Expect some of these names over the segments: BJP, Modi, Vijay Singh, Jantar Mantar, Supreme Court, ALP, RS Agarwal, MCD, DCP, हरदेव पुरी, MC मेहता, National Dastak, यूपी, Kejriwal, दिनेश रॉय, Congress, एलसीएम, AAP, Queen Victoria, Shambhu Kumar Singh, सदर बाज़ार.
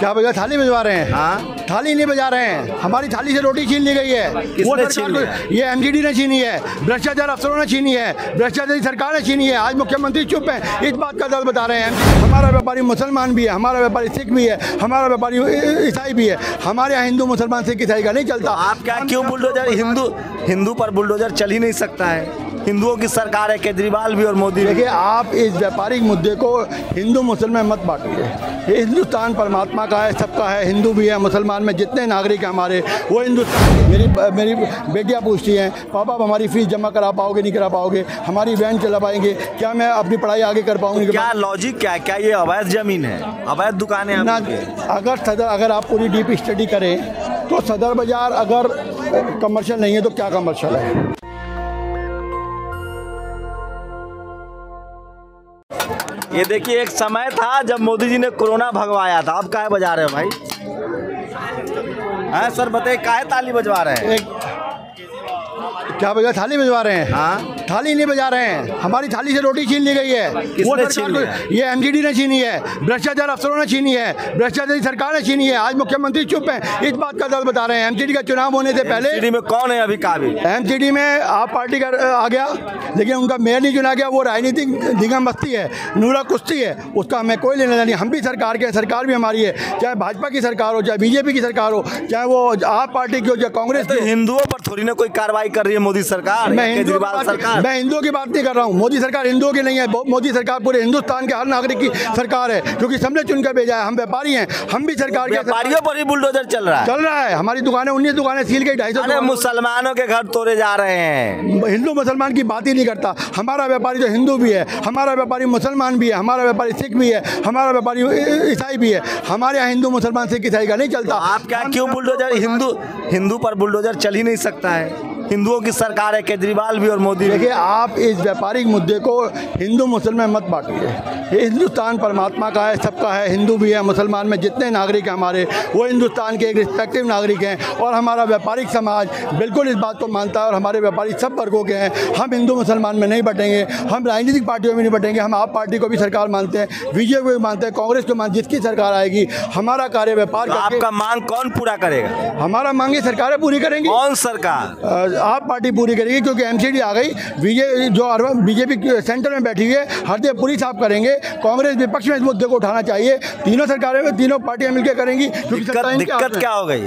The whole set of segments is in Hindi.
क्या बजा थाली बजवा रहे हैं? हाँ, थाली नहीं बजा रहे हैं। हमारी थाली से रोटी छीन ली गई है। वो छीन ये एमसीडी ने छीनी है, भ्रष्टाचार अफसरों ने छीनी है, भ्रष्टाचारी सरकार ने छीनी है। आज मुख्यमंत्री चुप है, इस बात का दर्द बता रहे हैं। हमारा व्यापारी मुसलमान भी है, हमारा व्यापारी सिख भी है, हमारा व्यापारी ईसाई भी है। हमारे यहाँ हिंदू मुसलमान सिख ईसाई का नहीं चलता। आप क्या क्यों बुलडोजर, हिंदू पर बुलडोजर चल ही नहीं सकता है। हिंदुओं की सरकार है, केजरीवाल भी और मोदी। देखिए, आप इस व्यापारिक मुद्दे को हिंदू मुसलमान मत बांटिए। हिंदुस्तान परमात्मा का है, सबका है। हिंदू भी है, मुसलमान में जितने नागरिक हैं हमारे, वो हिंदुस्तान। मेरी बेटियाँ पूछती हैं, पापा आप हमारी फीस जमा करा पाओगे, नहीं करा पाओगे? हमारी वैन चला पाएंगे? क्या मैं अपनी पढ़ाई आगे कर पाऊँगी? क्या लॉजिक, क्या क्या ये अवैध ज़मीन है, अवैध दुकानें? अगर आप पूरी डीप स्टडी करें तो सदर बाज़ार अगर कमर्शियल नहीं है तो क्या कमर्शियल है? ये देखिए, एक समय था जब मोदी जी ने कोरोना भगवाया था। अब काहे बजा रहे हैं भाई? हाँ सर बताइए, काहे ताली बजवा रहे हैं? क्या बजा, थाली बजवा रहे हैं? हाँ, थाली नहीं बजा रहे हैं। हमारी थाली से रोटी छीन ली गई है। किसने छीन लिया? ये एमसीडी ने छीनी है, भ्रष्टाचार अफसरों ने छीनी है, भ्रष्टाचारी सरकार ने छीनी है। आज मुख्यमंत्री चुप है, इस बात का दर्द बता रहे हैं। एमसीडी का चुनाव होने से पहले एमसीडी में कौन है अभी काबिल? एमसीडी में आप पार्टी का आ गया, लेकिन उनका मेयर नहीं चुना गया। वो राजनीतिक धिंगा मस्ती है, नूरा कुश्ती है, उसका हमें कोई लेना देना नहीं। हम भी सरकार के, सरकार भी हमारी है। चाहे भाजपा की सरकार हो, चाहे बीजेपी की सरकार हो, चाहे वो आप पार्टी की हो, चाहे कांग्रेस की। हिंदुओं पर थोड़ी ना कोई कार्रवाई कर रही है मोदी सरकार, केजरीवाल सरकार। मैं हिंदुओं की बात नहीं कर रहा हूँ। मोदी सरकार हिंदुओं की नहीं है। मोदी सरकार पूरे हिंदुस्तान के हर नागरिक की सरकार है, क्योंकि सबने चुनकर भेजा है। हम व्यापारी हैं, हम भी सरकार के। व्यापारियों पर ही बुलडोजर चल रहा है। हमारी दुकानें, 19 दुकानें सील गई, 250 मुसलमानों के घर तोड़े जा रहे हैं। हिंदू मुसलमान की बात ही नहीं करता। हमारा व्यापारी तो हिंदू भी है, हमारा व्यापारी मुसलमान भी है, हमारा व्यापारी सिख भी है, हमारा व्यापारी ईसाई भी है। हमारे यहाँ हिंदू मुसलमान सिख ईसाई का नहीं चलता। आप क्या क्यों बुलडोजर, हिंदू पर बुलडोजर चल ही नहीं सकता है। हिंदुओं की सरकार है, केजरीवाल भी और मोदी। देखिए, आप इस व्यापारिक मुद्दे को हिंदू मुसलमान मत बांटिए। हिंदुस्तान परमात्मा का है, सबका है। हिंदू भी है, मुसलमान में जितने नागरिक हैं हमारे, वो हिंदुस्तान के एक रिस्पेक्टिव नागरिक हैं। और हमारा व्यापारिक समाज बिल्कुल इस बात को मानता है, और हमारे व्यापारी सब वर्गों के हैं। हम हिंदू मुसलमान में नहीं बटेंगे, हम राजनीतिक पार्टियों में नहीं बटेंगे। हम आप पार्टी को भी सरकार मानते हैं, बीजेपी को भी मानते हैं, कांग्रेस को मानते हैं। जिसकी सरकार आएगी, हमारा कार्य व्यापार। आपका मांग कौन पूरा करेगा? हमारा मांगे सरकारें पूरी करेंगी। कौन सरकार? आप पार्टी पूरी करेगी, क्योंकि एमसीडी आ गई। बीजेपी सेंटर में बैठी हुई है, हरदेव पुरी साहब करेंगे। कांग्रेस विपक्ष में इस मुद्दे को उठाना चाहिए। तीनों सरकारें में, तीनों पार्टियां मिलकर करेंगी। दिक्कत क्या हो गई?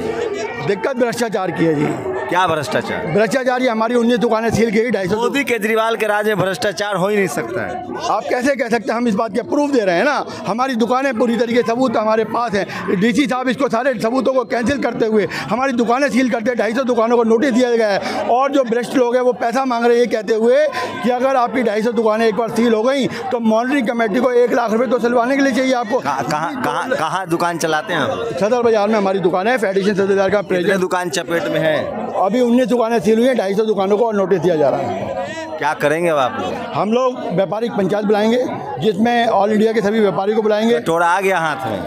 दिक्कत भ्रष्टाचार की है जी। क्या भ्रष्टाचार? भ्रष्टाचार ही हमारी 19 दुकानें सील गई, 250। मोदी केजरीवाल के राज्य में भ्रष्टाचार हो ही नहीं सकता है। आप कैसे कह सकते हैं? हम इस बात के प्रूफ दे रहे हैं ना। हमारी दुकानें पूरी तरीके से, सबूत हमारे पास है। डीसी साहब इसको सारे सबूतों को कैंसिल करते हुए हमारी दुकानें सील करते हैं। 250 दुकानों को नोटिस दिया गया है, और जो भ्रष्ट लोग हैं वो पैसा मांग रहे हैं, कहते हुए कि अगर आपकी 250 दुकानें एक बार सील हो गई तो मॉनिटरिंग कमेटी को 1 लाख रुपये तो सिलवाने के लिए चाहिए। आपको कहाँ दुकान चलाते हैं आप? सदर बाजार में हमारी दुकान है, फेडरेशन सदर बाजार का प्रेजेंट दुकान चपेट में है। अभी 19 दुकानें सील हुई हैं, 250 दुकानों को और नोटिस दिया जा रहा है। क्या करेंगे अब आप लोग? हम लोग व्यापारिक पंचायत बुलाएंगे, जिसमें ऑल इंडिया के सभी व्यापारी को बुलाएंगे। कटोरा आ गया हाथ में,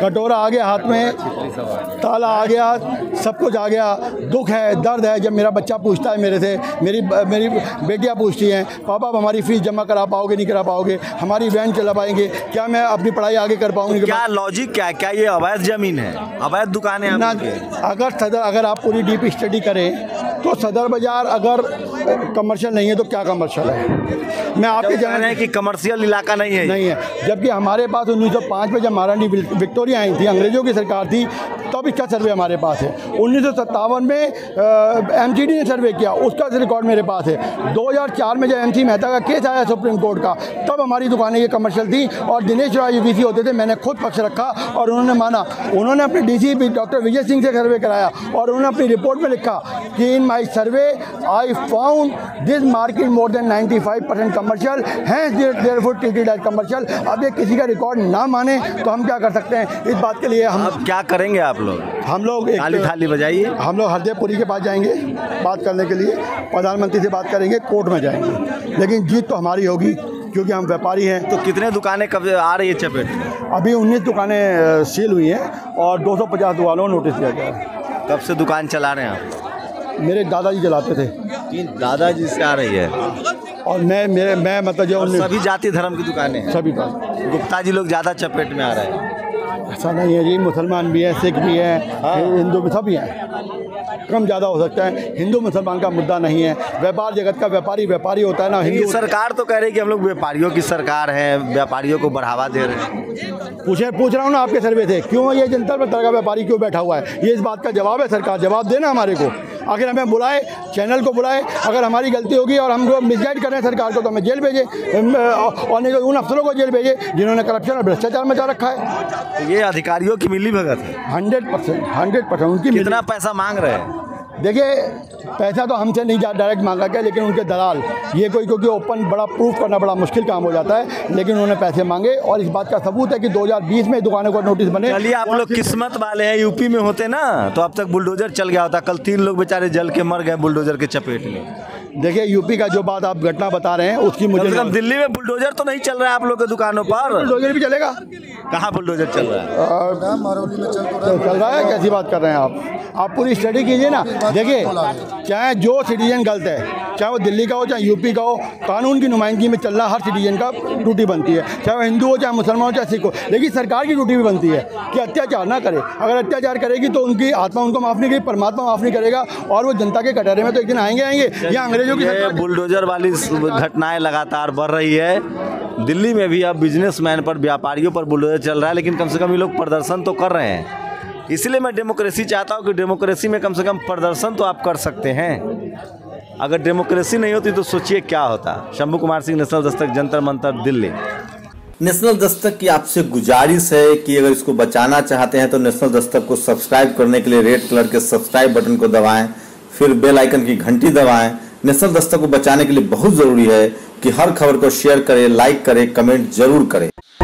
ताला आ गया, सब कुछ आ गया। दुख है, दर्द है। जब मेरा बच्चा पूछता है मेरे से, मेरी बेटियाँ पूछती हैं, पापा आप हमारी फीस जमा करा पाओगे, नहीं करा पाओगे? हमारी वैन चला पाएंगे? क्या मैं अपनी पढ़ाई आगे कर पाऊँगी? क्या लॉजिक, क्या क्या ये अवैध ज़मीन है, अवैध दुकानें? अगर आप पूरी डीप स्टडी करें तो सदर बाजार अगर कमर्शियल नहीं है तो क्या कमर्शियल है? मैं आपके जान रहे हैं कि कमर्शियल इलाका नहीं है। जबकि हमारे पास 1905 में जब महारानी विक्टोरिया आई थी, अंग्रेजों की सरकार थी, तब इसका सर्वे हमारे पास है। 1957 में एमसीडी ने सर्वे किया, उसका रिकॉर्ड मेरे पास है। 2004 में जब MC मेहता का केस आया सुप्रीम कोर्ट का, तब हमारी दुकानें ये कमर्शियल थी। और दिनेश रॉय UBC होते थे, मैंने खुद पक्ष रखा और उन्होंने माना। उन्होंने अपने DCP डॉक्टर विजय सिंह से सर्वे कराया, और उन्होंने अपनी रिपोर्ट में लिखा कि in my survey I found this market more than 95% commercial, hence therefore treated as commercial. अब ये किसी का रिकॉर्ड ना माने तो हम क्या कर सकते हैं? इस बात के लिए हम क्या करेंगे? आप लोग थाली बजाइए। हम लोग हरदेवपुरी के पास जाएंगे बात करने के लिए, प्रधानमंत्री से बात करेंगे, कोर्ट में जाएंगे, लेकिन जीत तो हमारी होगी, क्योंकि हम व्यापारी हैं। तो कितने दुकानें कब आ रही है चपेट? अभी 19 दुकानें सील हुई हैं, और 250 दुकानों को नोटिस दिया गया है। कब से दुकान चला रहे हैं आप? मेरे दादाजी चलाते थे। दादाजी से आ रही है, और मैं मतलब जो सभी जाति धर्म की दुकानें हैं। सभी गुप्ता जी लोग ज़्यादा चपेट में आ रहे हैं। ऐसा नहीं है जी, मुसलमान भी है, सिख भी है, हिंदू भी, सब ही है, कम ज़्यादा हो सकता है। हिंदू मुसलमान का मुद्दा नहीं है। व्यापार जगत का व्यापारी व्यापारी होता है ना। हिंदू सरकार तो कह रही है कि हम लोग व्यापारियों की सरकार है, व्यापारियों को बढ़ावा दे रहे हैं। पूछ रहा हूँ ना आपके सर्वे से, क्यों ये जनता में तरह व्यापारी क्यों बैठा हुआ है? ये इस बात का जवाब है। सरकार जवाब देना हमारे को, अगर हमें बुलाए, चैनल को बुलाए, अगर हमारी गलती होगी और हमको मिसगाइड कर रहे हैं सरकार को तो हमें जेल भेजे, और नहीं तो उन अफसरों को जेल भेजे जिन्होंने करप्शन और भ्रष्टाचार मचा रखा है। तो ये अधिकारियों की मिली भगत है 100%। उनकी कितना पैसा मांग रहे हैं? देखिए, पैसा तो हमसे नहीं डायरेक्ट मांगा गया, लेकिन उनके दलाल ये कोई, क्योंकि ओपन बड़ा प्रूफ करना बड़ा मुश्किल काम हो जाता है, लेकिन उन्होंने पैसे मांगे और इस बात का सबूत है कि 2020 में दुकानों को नोटिस बने। चलिए, आप लोग किस्मत वाले हैं, यूपी में होते ना तो अब तक बुलडोजर चल गया होता। कल 3 लोग बेचारे जल के मर गए बुलडोजर के चपेट में। देखिए, यूपी का जो बात आप घटना बता रहे हैं उसकी मुझे, दिल्ली में बुलडोजर तो नहीं चल रहा है आप लोग के दुकानों पर? बुलडोजर भी चलेगा। कहाँ बुलडोजर चल रहा है? मरौली में चल रहा है। कैसी बात कर रहे हैं आप पूरी स्टडी कीजिए ना। देखिए, चाहे जो सिटीजन गलत है, चाहे वो दिल्ली का हो चाहे यूपी का हो, कानून की नुमाइंदगी में चलना हर सिटीजन का ड्यूटी बनती है, चाहे वो हिंदू हो चाहे मुसलमान हो चाहे सिख हो। लेकिन सरकार की ड्यूटी भी बनती है कि अत्याचार ना करे। अगर अत्याचार करेगी तो उनकी आत्मा उनको माफ़ नहीं करेगी, परमात्मा माफ़ नहीं करेगा, और वो जनता के कटहरे में तो एक दिन आएंगे। या अंग्रेजों की बुलडोजर वाली घटनाएँ लगातार बढ़ रही है। दिल्ली में भी अब बिजनेसमैन पर, व्यापारियों पर बुलडोजर चल रहा है, लेकिन कम से कम ये लोग प्रदर्शन तो कर रहे हैं। इसलिए मैं डेमोक्रेसी चाहता हूँ कि डेमोक्रेसी में कम से कम प्रदर्शन तो आप कर सकते हैं। अगर डेमोक्रेसी नहीं होती तो सोचिए क्या होता। शंभू कुमार सिंह, नेशनल दस्तक, जंतर मंतर, दिल्ली। नेशनल दस्तक की आपसे गुजारिश है कि अगर इसको बचाना चाहते हैं तो नेशनल दस्तक को सब्सक्राइब करने के लिए रेड कलर के सब्सक्राइब बटन को दबाएँ, फिर बेल आइकन की घंटी दबाएँ। नेशनल दस्तक को बचाने के लिए बहुत ज़रूरी है कि हर खबर को शेयर करें, लाइक करें, कमेंट जरूर करें।